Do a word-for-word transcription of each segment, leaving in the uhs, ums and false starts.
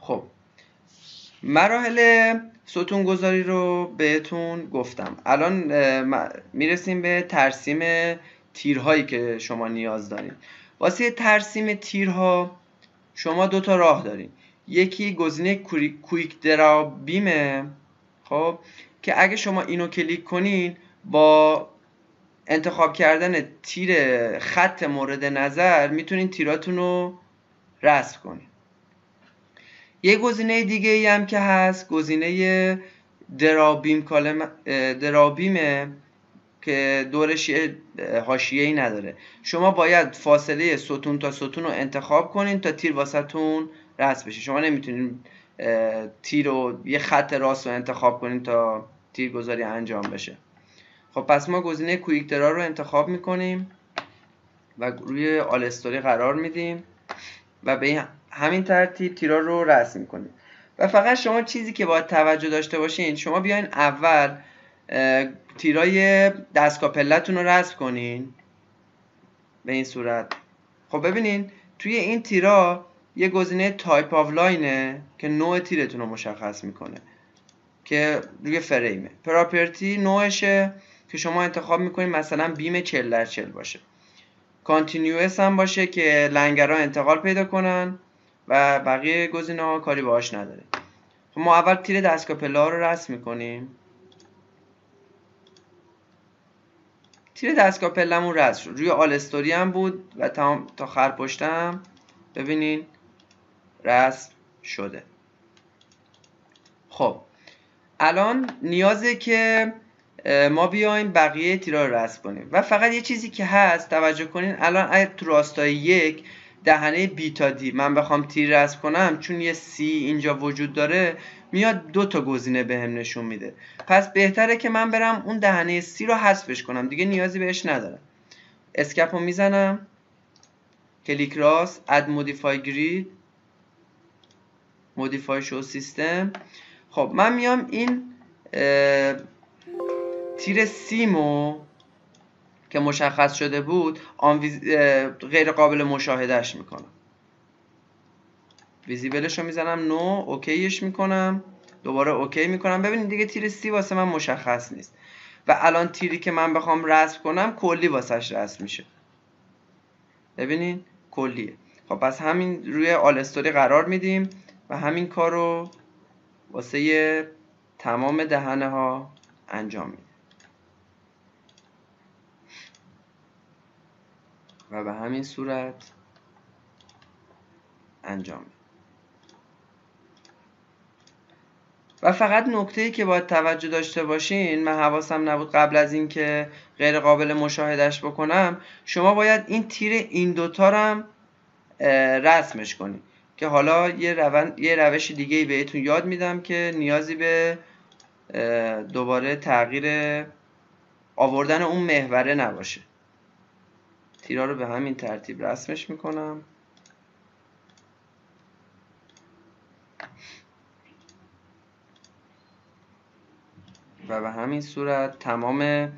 خب مراحل ستون گذاری رو بهتون گفتم. الان میرسیم به ترسیم تیرهایی که شما نیاز دارید. واسه ترسیم تیرها شما دو تا راه دارید. یکی گزینه کویک درا بیمه، خب که اگه شما اینو کلیک کنین با انتخاب کردن تیر خط مورد نظر میتونین تیراتون رو رسم کنین. یه گزینه دیگه ای هم که هست گزینه درابیم کالم درابیمه که دورش یه حاشیه‌ای نداره. شما باید فاصله ستون تا ستون رو انتخاب کنین تا تیر واسهتون رسم بشه. شما نمیتونین تیر رو یه خط راست رو انتخاب کنین تا تیرگذاری انجام بشه. خب پس ما گزینه کویک درا رو انتخاب میکنیم و روی آل استوری قرار میدیم و به همین ترتیب تیرا رو رسم میکنیم. و فقط شما چیزی که باید توجه داشته باشین، شما بیاین اول تیرای دستکاپلتون رو رسم کنین به این صورت. خب ببینین توی این تیرا یه گزینه تایپ آف لاینه که نوع تیرتون رو مشخص میکنه که روی فریمه. پراپرتی نوعشه که شما انتخاب میکنید مثلا بیم چهل در چهل باشه. کانتینیوس هم باشه که لنگرها انتقال پیدا کنن و بقیه گزینه ها کاری باهاش نداره. ما اول تیر دستکاپلا رو رسم میکنیم. تیر دستکاپلمون رسم شد. روی آل استوری هم بود و تمام تا خرپشتم ببینین رسم شده. خب الان نیازه که ما بیایم بقیه تیرا رو رسم کنیم و فقط یه چیزی که هست توجه کنین، الان اگه تو راستای یک دهنه بی تا دی من بخوام تیر رسم کنم، چون یه سی اینجا وجود داره میاد دو تا گزینه بهم نشون میده. پس بهتره که من برم اون دهنه سی رو حذفش کنم، دیگه نیازی بهش ندارم. اسکیپ رو میزنم، کلیک راست، اد مودیفای گرید، مودیفای شو سیستم. خب من میام این تیر سیمو که مشخص شده بود غیر قابل مشاهدهش میکنم، ویزیبلش رو میزنم نو، اوکیش میکنم، دوباره اوکی میکنم. ببینید دیگه تیر سی واسه من مشخص نیست و الان تیری که من بخوام رسم کنم کلی واسهش رسم میشه. ببینید کلیه. خب پس همین روی آل استوری قرار میدیم و همین کار رو واسه تمام دهنه ها انجام میده و به همین صورت انجام میده. و فقط نکته‌ای که باید توجه داشته باشین، من حواسم نبود قبل از این که غیر قابل مشاهدهش بکنم، شما باید این تیر این دوتا رو هم رسمش کنید که حالا یه, روند، یه روش دیگه بهتون یاد میدم که نیازی به دوباره تغییر آوردن اون محوره نباشه. تیرا رو به همین ترتیب رسمش میکنم. و به همین صورت تمام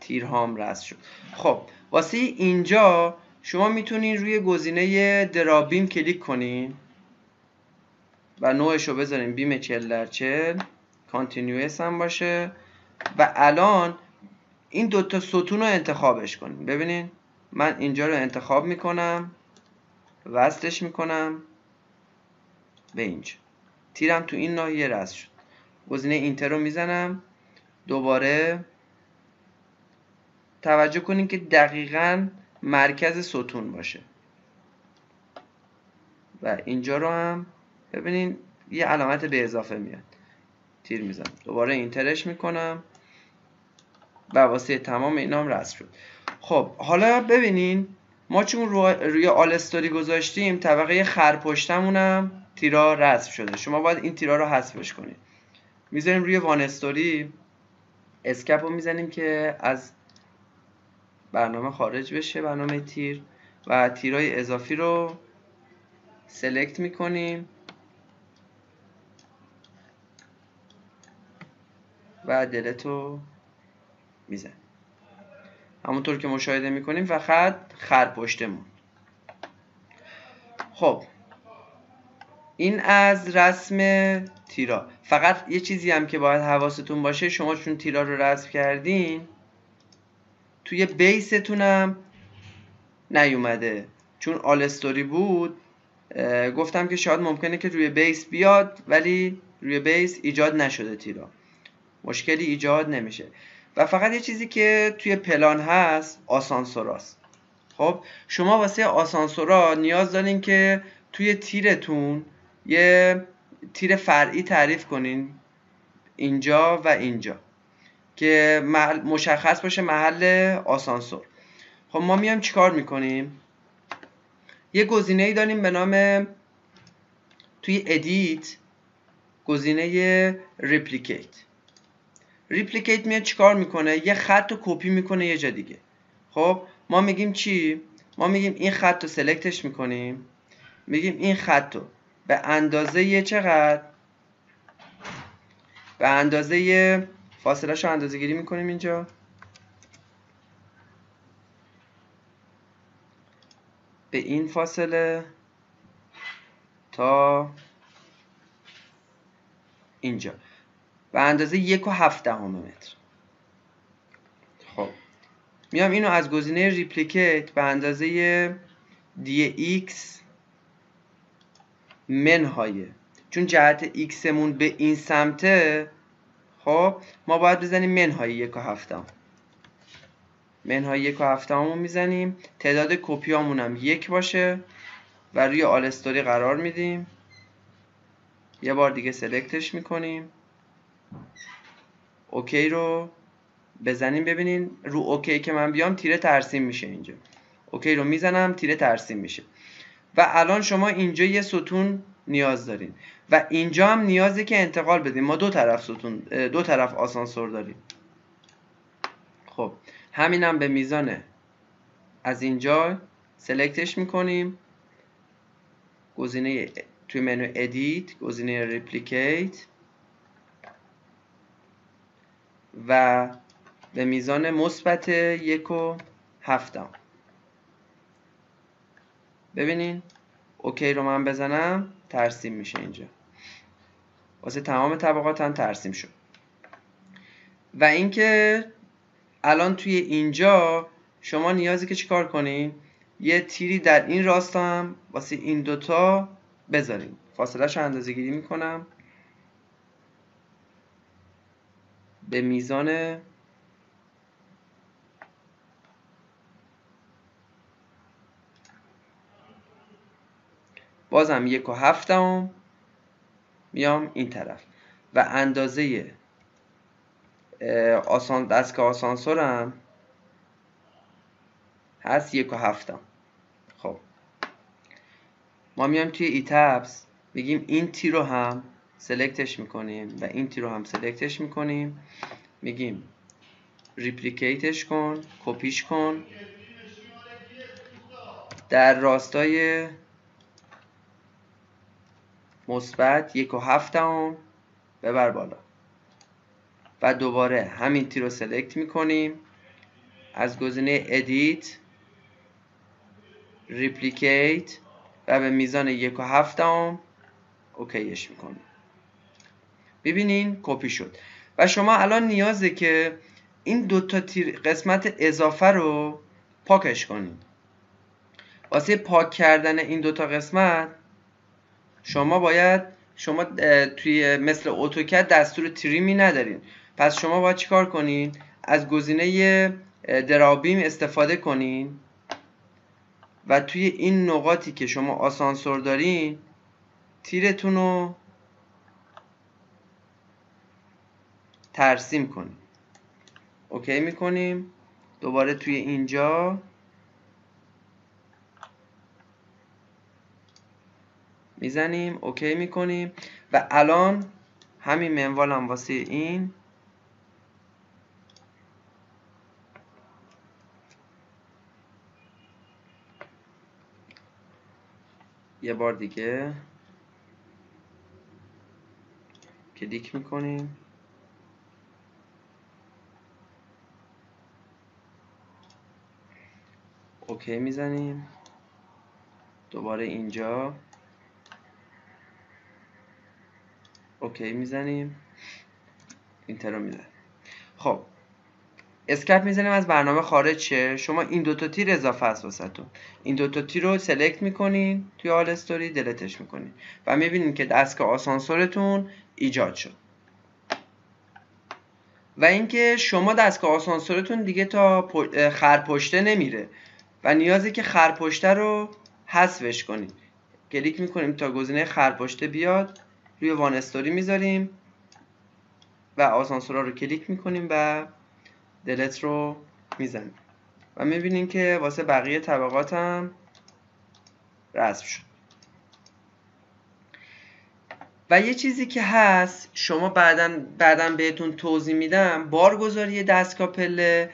تیرهام رسم شد. خب واسه اینجا شما میتونین روی گزینه درابیم کلیک کنین و نوعش رو بذارین بیم چهل در چهل، کانتینیوس هم باشه و الان این دوتا ستون رو انتخابش کنیم. ببینین من اینجا رو انتخاب میکنم، وصلش میکنم به اینجا، تیرم تو این ناحیه رسم شد. گزینه اینتر رو میزنم دوباره. توجه کنین که دقیقاً مرکز ستون باشه و اینجا رو هم ببینین یه علامت به اضافه میاد، تیر میزنم دوباره اینترش میکنم و واسه تمام اینام رسم شد. خب حالا ببینین ما چون رو... روی آل استوری گذاشتیم طبقه خرپشتمونم تیرا رسم شده. شما باید این تیرا رو حذفش کنید. میذاریم روی وان استوری، اسکیپ رو میزنیم که از برنامه خارج بشه برنامه تیر و تیرای اضافی رو سلکت میکنیم و دلت رو میزنیم. همونطور که مشاهده میکنیم و خط خرپشتمون. خب این از رسم تیرا. فقط یه چیزی هم که باید حواستون باشه، شما چون تیرا رو رسم کردین توی بیستون هم نیومده، چون آل استوری بود گفتم که شاید ممکنه که روی بیس بیاد ولی روی بیس ایجاد نشده تیرا، مشکلی ایجاد نمیشه. و فقط یه چیزی که توی پلان هست آسانسوراست. خب شما واسه آسانسورا نیاز دارین که توی تیرتون یه تیر فرعی تعریف کنین اینجا و اینجا که مشخص باشه محل آسانسور. خب ما میام چیکار میکنیم؟ یه گزینه ای داریم به نام توی ادیت گزینه ریپلیکیت. ریپلیکیت میاد چیکار میکنه؟ یه خط رو کپی میکنه یه جا دیگه. خب ما میگیم چی؟ ما میگیم این خط رو سلکتش میکنیم، میگیم این خط رو به اندازه چقدر؟ به اندازه فاصله شو اندازه گیری میکنیم اینجا، به این فاصله تا اینجا به اندازه یک و هفت دهم متر. خب میام اینو از گزینه ریپلیکیت به اندازه دی ایکس منهای، چون جهت ایکسمون به این سمته، خب ما باید بزنیم منهای یک و هفت دهم. منهای یک و هفته همون میزنیم، تعداد کپی همون هم یک باشه و روی آل استوری قرار میدیم. یه بار دیگه سلکتش میکنیم، اوکی رو بزنیم. ببینین رو اوکی که من بیام تیره ترسیم میشه اینجا، اوکی رو میزنم تیره ترسیم میشه. و الان شما اینجا یه ستون نیاز دارین و اینجا هم نیازه که انتقال بدیم. ما دو طرف ستون دو طرف آسانسور داریم. خب همینم هم به میزانه، از اینجا سلکتش میکنیم، گزینه توی منو ادیت گزینه ریپلیکیت و به میزان مثبت یک و هفتم. ببینین اوکی رو من بزنم ترسیم میشه اینجا، واسه تمام طبقات هم ترسیم شد. و اینکه الان توی اینجا شما نیازی که چیکار کنین؟ یه تیری در این راستا هم واسه این دوتا بذارین. فاصله شو اندازه گیری میکنم به میزان بازم یک و هفتم، میام این طرف و اندازه آسان دستگاه آسانسورم هست یک و هفتم. خب ما میام توی ایتابس میگیم این تی رو هم سلکتش میکنیم و این تی رو هم سلکتش میکنیم، میگیم ریپلیکیتش کن، کپیش کن در راستای مثبت یک و هفتم ببر بالا و دوباره همین تی رو سلکت میکنیم، از گزینه ادیت ریپلیکیت و به میزان یک و هفتم اوکیش میکنیم. ببینین کپی شد. و شما الان نیازه که این دوتا تیر قسمت اضافه رو پاکش کنید. واسه پاک کردن این دوتا قسمت شما باید شما توی مثل اتوکد دستور تریمی ندارین، پس شما باید چیکار کنین؟ از گزینه درابیم استفاده کنین و توی این نقاطی که شما آسانسور دارین تیرتون رو ترسیم کنیم. اوکی میکنیم، دوباره توی اینجا میزنیم، اوکی میکنیم و الان همین منوال هم واسه این یه بار دیگه کلیک میکنیم. OK میزنیم. دوباره اینجا OK میزنیم. اینتر رو میزنیم. خب اسکیپ میزنیم از برنامه خارج شه. شما این دوتا تیر اضافه است واسهتون. این دوتا تیر رو سلکت میکنین توی آل استوری دلیتش میکنین و میبینین که دستگاه آسانسورتون ایجاد شد. و اینکه شما دستگاه آسانسورتون دیگه تا خرپشته نمیره و نیازی که خرپشته رو حذفش کنید. کلیک میکنیم تا گزینه خرپشته بیاد، روی وان استوری میذاریم و آسانسورها رو کلیک میکنیم و دلت رو میزنیم و میبینیم که واسه بقیه طبقات هم رسم شد. و یه چیزی که هست شما بعداً بعداً بهتون توضیح میدم، بارگذاری دستگاه پله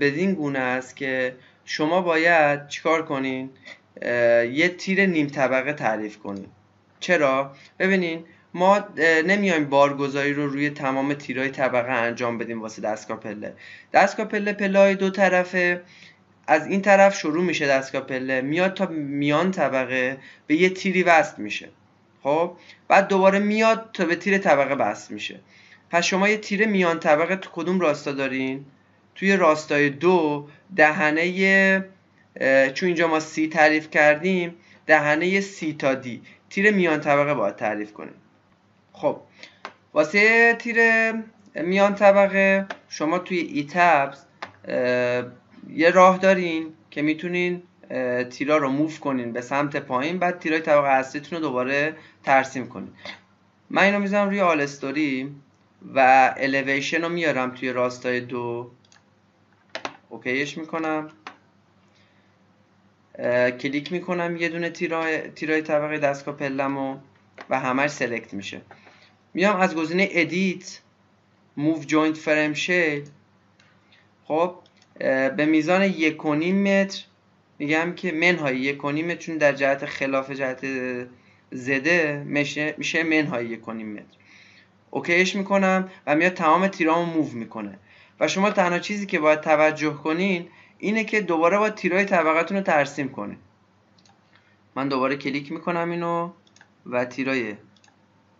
بدین گونه است که شما باید چیکار کنین؟ یه تیر نیم طبقه تعریف کنین. چرا؟ ببینین ما نمیایم بارگذاری رو روی تمام تیرای طبقه انجام بدیم واسه دستگاه پله. دستگاه پله پله‌های دو طرفه، از این طرف شروع میشه دستگاه پله، میاد تا میان طبقه به یه تیری وصل میشه. خب بعد دوباره میاد تا به تیر طبقه بست میشه. پس شما یه تیر میان طبقه تو کدوم راستا دارین؟ توی راستای دو دهنه ی... چون اینجا ما سی تعریف کردیم، دهنه ی سی تا دی تیر میان طبقه باید تعریف کنیم. خب واسه تیر میان طبقه شما توی ایتابز یه راه دارین که میتونین تیرا رو موو کنین به سمت پایین، بعد تیرای طبقه اصلیتون رو دوباره ترسیم کنین. من اینو میذارم روی آل استوری و الیویشن رو میارم توی راستای دو، اوکیش میکنم، کلیک میکنم یه دونه تیرای, تیرای طبقه دستگاه پلمو و همش سلکت میشه. میام از گزینه ادیت موو جوینت فریم شیل، خب به میزان یک و نیم متر میگم که منهای یک و نیم، چون در جهت خلاف جهت زده میشه میشه منهای یک و نیم متر. اوکیش میکنم و میاد تمام تیرامو موو میکنه. و شما تنها چیزی که باید توجه کنین اینه که دوباره باید تیرای طبقتون رو ترسیم کنین. من دوباره کلیک میکنم اینو و تیرای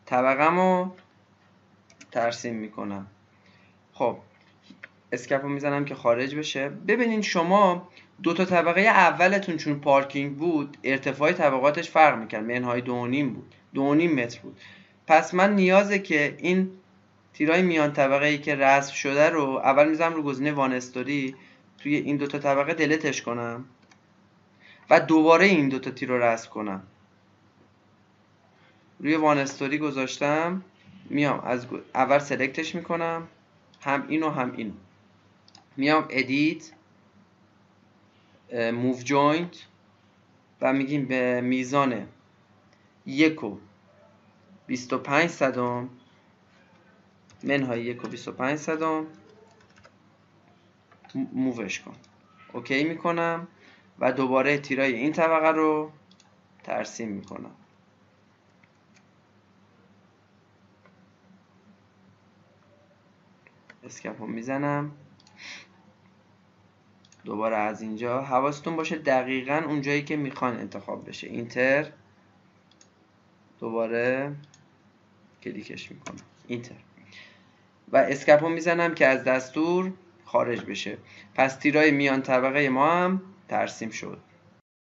طبقمو ترسیم میکنم. خب اسکیپ رو میزنم که خارج بشه. ببینین شما دو تا طبقه اولتون چون پارکینگ بود ارتفاع طبقاتش فرق میکرد، منهای دو و نیم بود، دو و نیم متر بود. پس من نیازه که این تیرای میان طبقه ای که رسم شده رو اول میذارم رو گزینه وان استوری، توی این دو تا طبقه دلیتش کنم و دوباره این دو تا تیر رو رسم کنم. روی وان استوری گذاشتم، میام از اول سلکتش میکنم، هم اینو هم اینو، میام ادیت موو جوینت و میگیم به میزان یک و بیست و پنج صدم منهای یک و بیست و پنج صدم مووش کن. اوکی میکنم و دوباره تیرای این طبقه رو ترسیم میکنم. اسکیپ رو میزنم. دوباره از اینجا حواستون باشه دقیقاً اونجایی که میخوان انتخاب بشه. اینتر، دوباره کلیکش میکنم، اینتر و اسکیپ رو میزنم که از دستور خارج بشه. پس تیرای میان طبقه ما هم ترسیم شد.